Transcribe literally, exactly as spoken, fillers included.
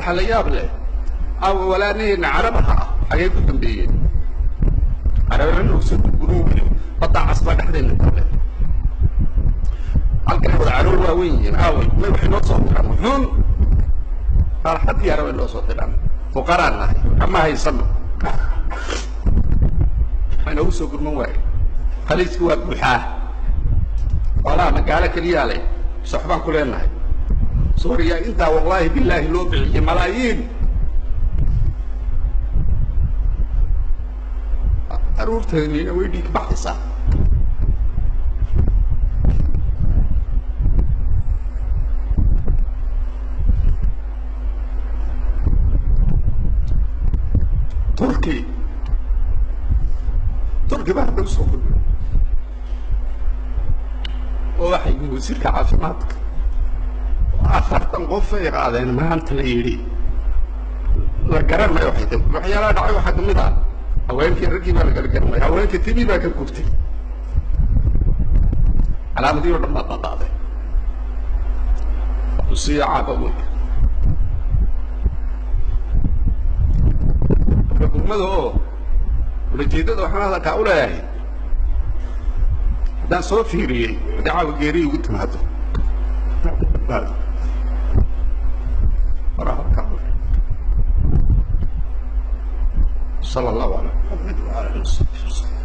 waxaa la yaab leh awalaaneen Carabha ay ku dambeeyeen Carabadu oo soo guruubay qata asba dhaxdeen kale halka wada Carabadu waa weyn awal ma waxay noo soo qaran hun farxad yar way loo soo tiraan fuqaraan ah ama haysan ana u soo gurman way khaliisku waa buuxa wala magaalo kaliya leh saxbaan ku leenahay سوريا انت والله بالله لو بيعي ملايين اروح تهني ويديك بحثة تركي تركي بعد نفسه وحي من وزيرك عافيماتك أثرتن قفير هذا ما أنت ليري لقرن ما يوحيد وحيلا دعوة واحد منها أوين في الركب على القرن ما أوين في تبي ما كبكتي على مدير ما تطاده وصية عابوي لكم هذا ولجيت هذا حنا كأولى يعني ده صوت فيري دعوة جري وتم هذا صلى الله عليه وسلم.